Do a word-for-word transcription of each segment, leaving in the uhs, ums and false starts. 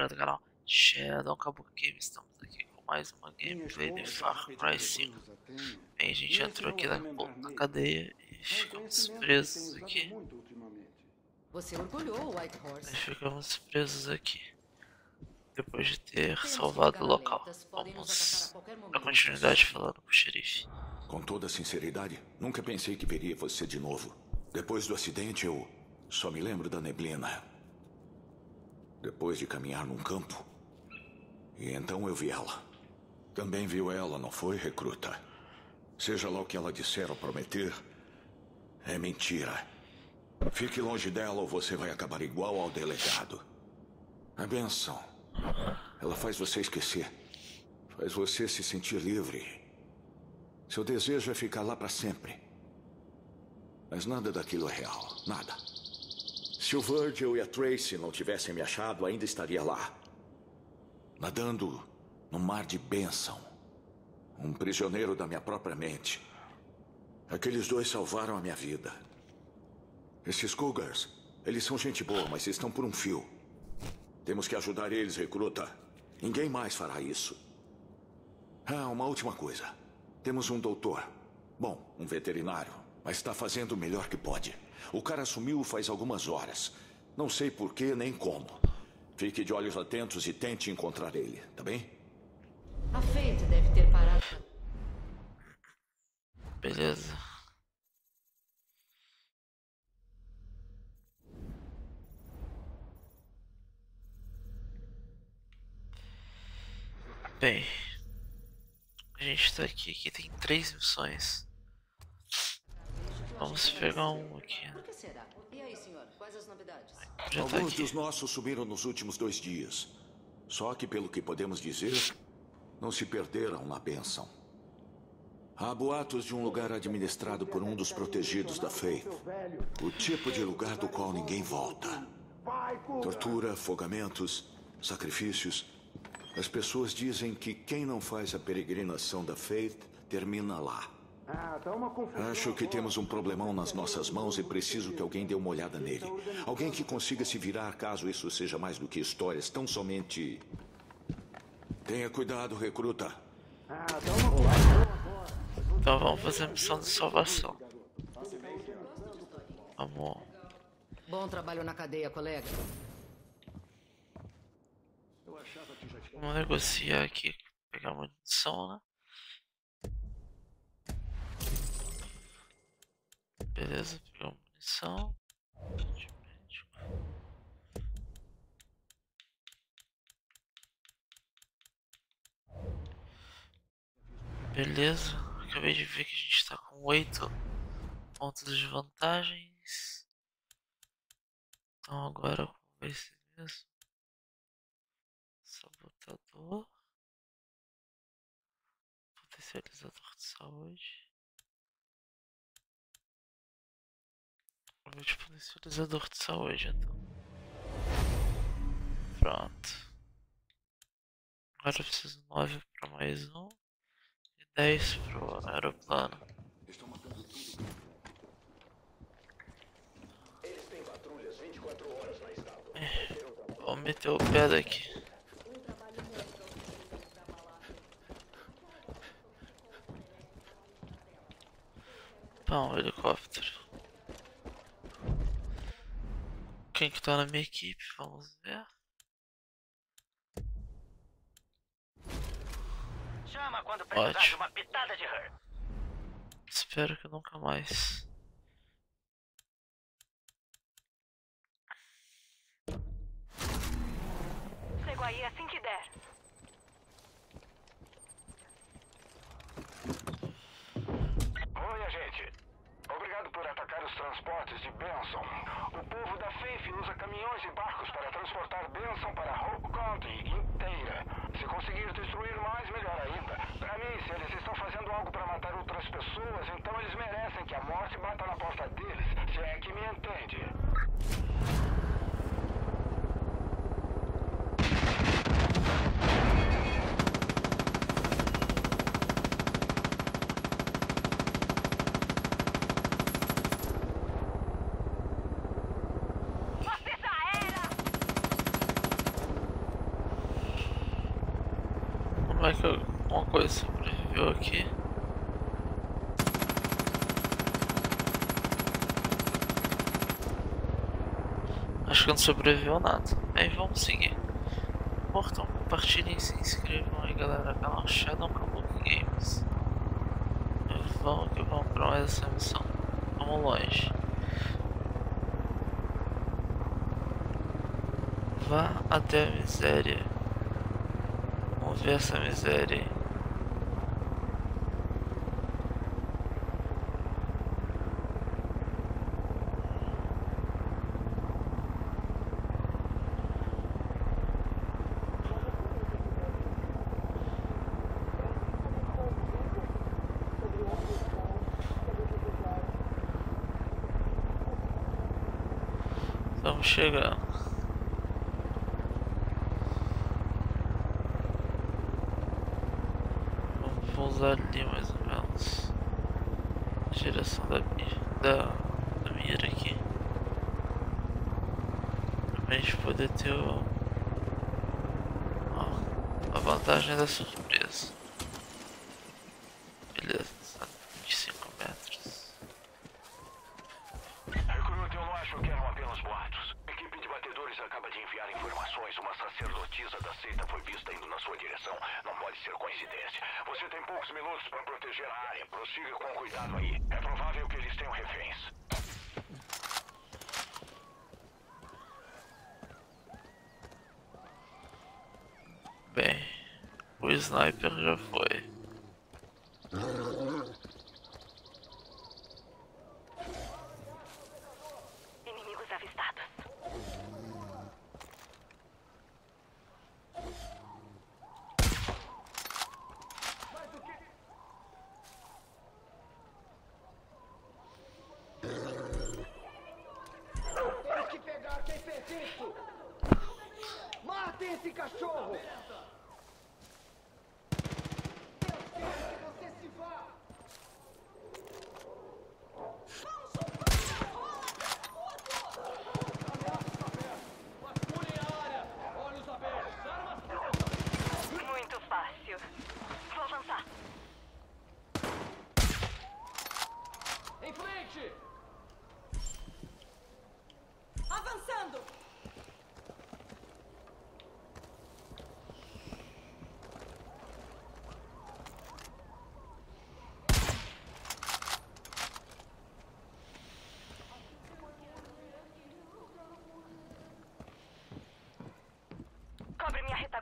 Galera, canal Shadow Kabuki Games. Estamos aqui com mais uma gameplay de Far Cry cinco. Bem, a gente entrou aqui na, na cadeia e ficamos presos aqui. Nós ficamos presos aqui depois de ter salvado o local. Vamos dar continuidade falando com o xerife. Com toda sinceridade, nunca pensei que veria você de novo. Depois do acidente, eu só me lembro da neblina. Depois de caminhar num campo, e então eu vi ela. Também viu ela, não foi, recruta? Seja lá o que ela disser ou prometer, é mentira. Fique longe dela ou você vai acabar igual ao delegado. A benção. Ela faz você esquecer. Faz você se sentir livre. Seu desejo é ficar lá para sempre. Mas nada daquilo é real, nada. Se o Virgil e a Tracy não tivessem me achado, ainda estaria lá. Nadando no mar de Benson. Um prisioneiro da minha própria mente. Aqueles dois salvaram a minha vida. Esses cougars, eles são gente boa, mas estão por um fio. Temos que ajudar eles, recruta. Ninguém mais fará isso. Ah, uma última coisa. Temos um doutor. Bom, um veterinário. Mas está fazendo o melhor que pode. O cara sumiu faz algumas horas. Não sei por que nem como. Fique de olhos atentos e tente encontrar ele, tá bem? A Faith deve ter parado. Beleza. Bem, a gente tá aqui. Aqui tem três missões. Vamos pegar um aqui. E aí, senhor? Quais as novidades? Alguns dos nossos sumiram nos últimos dois dias. Só que, pelo que podemos dizer, não se perderam na bênção. Há boatos de um lugar administrado por um dos protegidos da Faith. O tipo de lugar do qual ninguém volta. Tortura, afogamentos, sacrifícios. As pessoas dizem que quem não faz a peregrinação da Faith termina lá. Acho que temos um problemão nas nossas mãos e preciso que alguém dê uma olhada nele. Alguém que consiga se virar caso isso seja mais do que histórias, tão somente... Tenha cuidado, recruta. Então vamos fazer a missão de salvação. Amor. Bom trabalho na cadeia, colega. Vamos negociar aqui, pegar munição, né? Beleza, pegou munição. Beleza, acabei de ver que a gente está com oito pontos de vantagens. Então agora como vai ser mesmo? Sabotador. Potencializador de saúde. Vou te potencializador de saúde, então. Pronto. Agora eu preciso de nove para mais um e dez para o aeroplano. Estão matando tudo. Eles têm patrulhas vinte e quatro horas na estátua. Vou meter o pé daqui. Bom, helicóptero. Quem que tá na minha equipe, vamos ver. Chama quando precisar de uma pitada de her. Espero que nunca mais. Chego aí assim que der. Oi, gente. Obrigado por atacar os transportes de Benson. O povo da Faith usa caminhões e barcos para transportar Benson para Hope County inteira. Se conseguir destruir mais, melhor ainda. Para mim, se eles estão fazendo algo para matar outras pessoas, então eles merecem que a morte bata na porta deles, se é que me entende. Como é que alguma coisa sobreviveu aqui? Acho que não sobreviveu nada. Aí vamos seguir. Portam, compartilhem, se inscrevam aí, galera. Canal Shadow Kabuki Games. Vamos que vamos pra mais essa missão. Vamos longe. Vá até a miséria. Vamos ver essa miséria. Estamos chegando. Ali mais ou menos direção da, da, da mira aqui pra gente poder ter o, ó, a vantagem da surpresa. Beleza, vinte e cinco metros. Recruta, eu não acho que eram apenas boatos. Equipe de batedores acaba de enviar informações. Uma sacerdotisa da seita foi vista indo na sua direção. Não pode ser coincidência. Você tem poucos minutos para proteger a área. Prossiga com cuidado aí. É provável que eles tenham reféns. Bem, o sniper já foi. Inimigos avistados.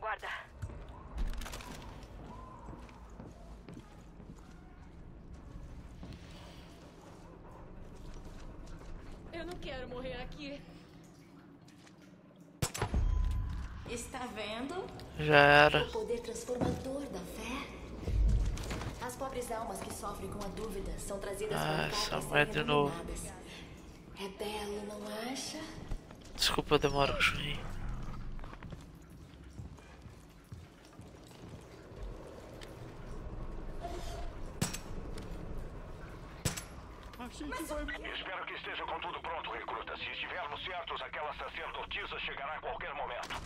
Guarda. Eu não quero morrer aqui. Está vendo? Já era. O poder transformador da fé. As pobres almas que sofrem com a dúvida são trazidas ah, para cá de novo. É belo, não acha? Desculpa, demora que chorei. Espero que esteja com tudo pronto, recruta. Se estivermos certos, aquela sacerdotisa chegará a qualquer momento.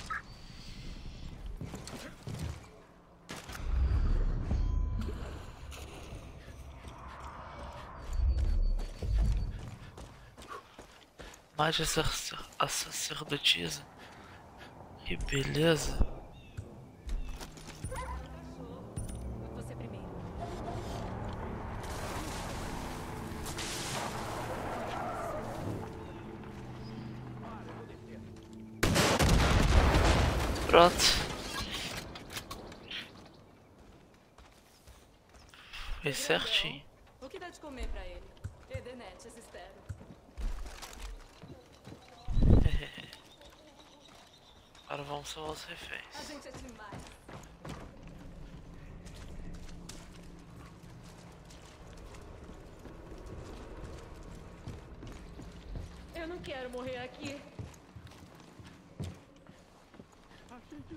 Mas a, sacer a sacerdotisa. Que beleza. Pronto. Foi certinho. O que dá de comer pra ele? Edenetes, espero. Agora vamos salvar os reféns. A gente é demais. Eu não quero morrer aqui.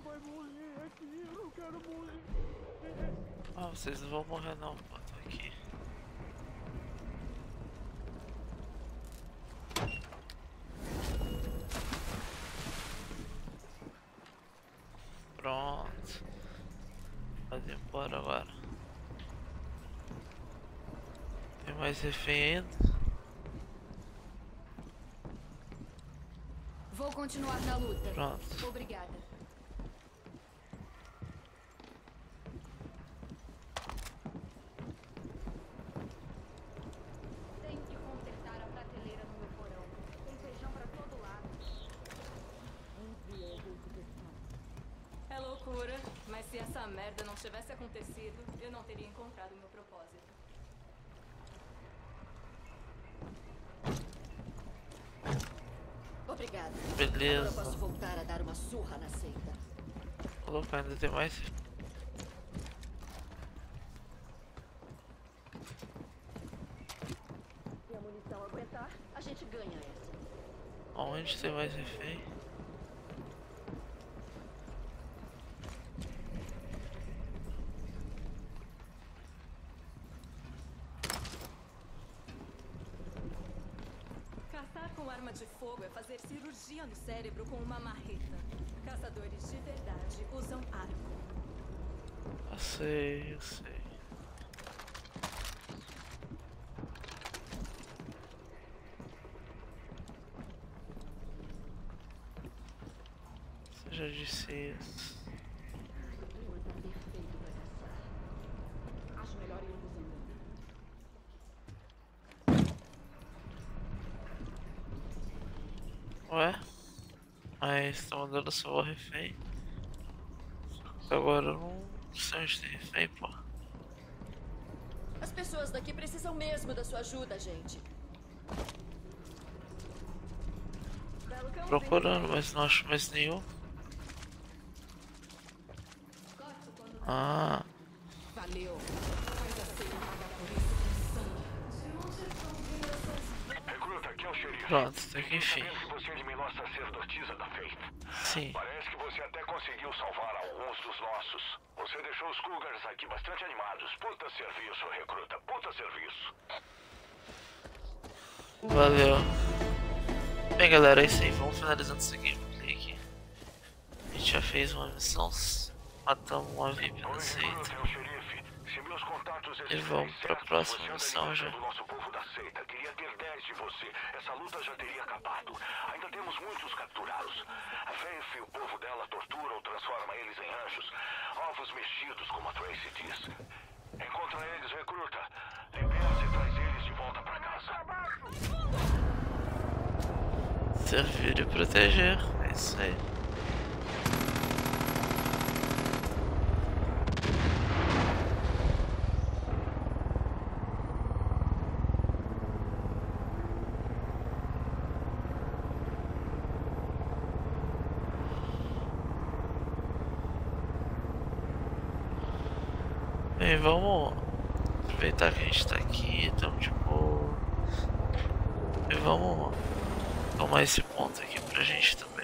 Vai morrer aqui, eu não quero morrer. Ah, vocês não vão morrer não, pô, tô aqui. Pronto. a tiempo de rogar. Tem mais reféns. Vou continuar na luta. Pronto. Obrigada. Se tivesse acontecido, eu não teria encontrado o meu propósito. Obrigada. Beleza. Agora eu posso voltar a dar uma surra na seita. Louco, ainda tem mais. Se a munição aguentar, a gente ganha essa. Onde você vai ser feio? Cirurgia no cérebro com uma marreta. Caçadores de verdade usam arco. Eu sei, eu sei. Você já disse isso. Acho melhor ir usando. Ué? Aí estão mandando salvar o refém. Agora eu não sei onde tem refém, pô. As pessoas daqui precisam mesmo da sua ajuda, gente. Procurando, mas não acho mais nenhum. Ah. Valeu. Pronto, até que enfim. Sim. Parece que você até conseguiu salvar alguns dos nossos. Você deixou os Cougars aqui bastante animados. Puta serviço, recruta. Puta serviço. Valeu. Bem, galera, é isso aí. Vamos finalizando esse gameplay aqui. A gente já fez uma missão. Matamos uma V I P da seita. E vamos pra próxima missão já. Queria ter dez de você. Essa luta já teria acabado. Ainda temos muitos capturados. A Faith e o povo dela tortura ou transforma eles em anjos. Ovos mexidos, como a Tracy diz. Encontra eles, recruta. Liberta e traz eles de volta pra casa. Servir e proteger. É isso aí. Bem, vamos aproveitar que a gente tá aqui, estamos de boa. E vamos tomar esse ponto aqui pra gente também.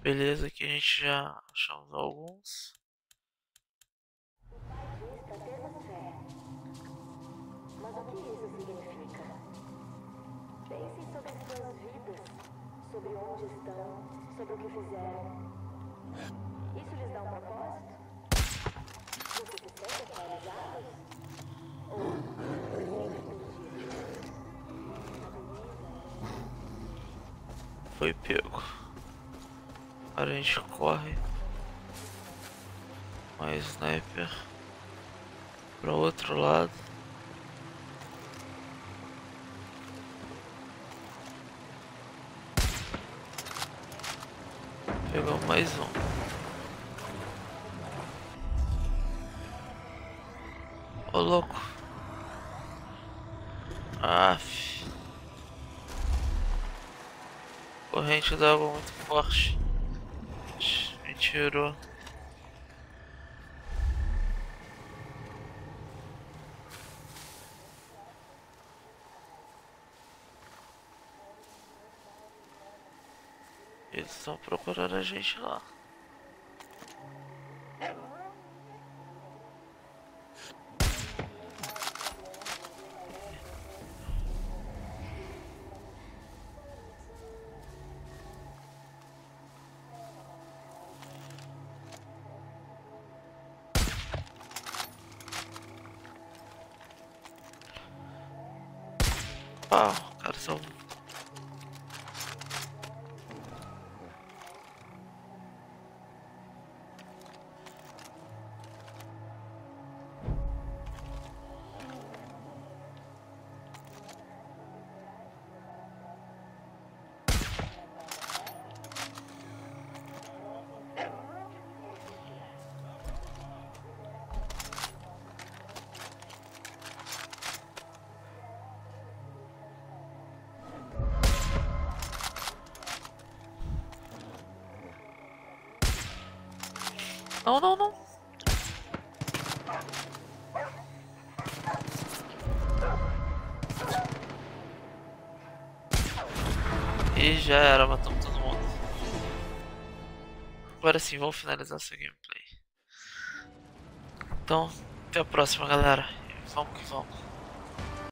Beleza, aqui a gente já achamos alguns. Mas o que isso significa? Pense sobre suas vidas, sobre onde estão, sobre o que fizeram. Isso lhes dá um propósito? Você se sente paralisados? Ou foi pego. Agora a gente corre. Mais sniper. Para o outro lado. Pegamos mais um. Ô louco. Aff. Corrente d'água muito forte. Me tirou. Eles estão procurando a gente lá. Ah, o cara salvou. Não, não, não. E já era, matamos todo mundo. Agora sim, vamos finalizar essa gameplay. Então, até a próxima, galera. Vamos que vamos.